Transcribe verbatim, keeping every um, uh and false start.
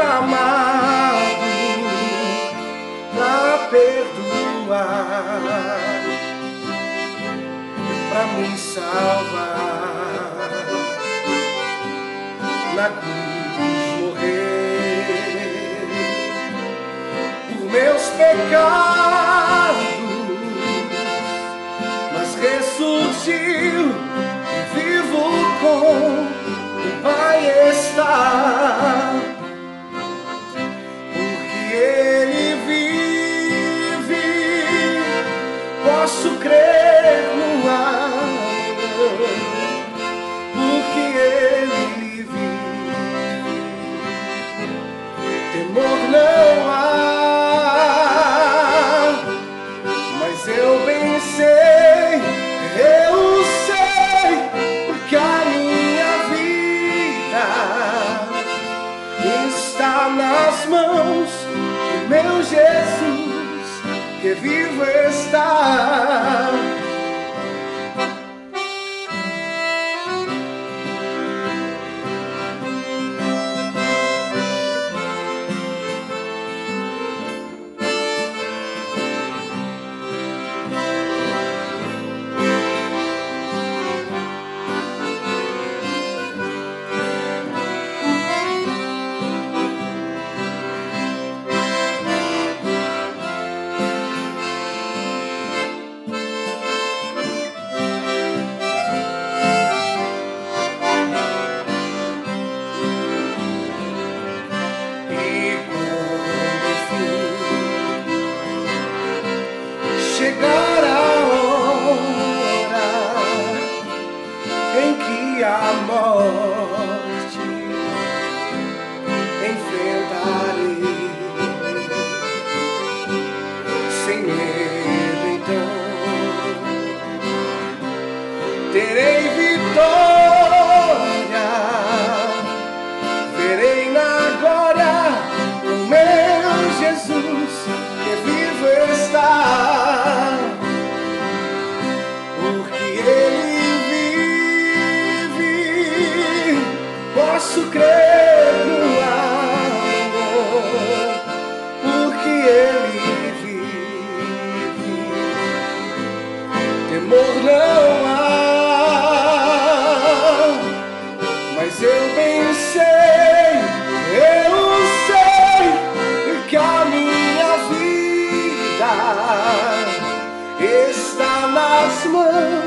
chamado pra perdoar, pra me salvar, na cruz morrer por meus pecados, mas ressurgiu e vivo com o Pai está, porque Ele vive, posso crer no amor. Porque Ele vive, temor não há, mas eu bem sei, eu sei, porque a minha vida está nas mãos do meu Jesus, que vivo está. Chegar a hora em que a morte enfrentarei, sem medo então terei vitória, verei na glória o meu Jesus que vivo está. Posso crer no amor, porque Ele vive, temor não há, mas eu bem sei, eu sei, que a minha vida está nas mãos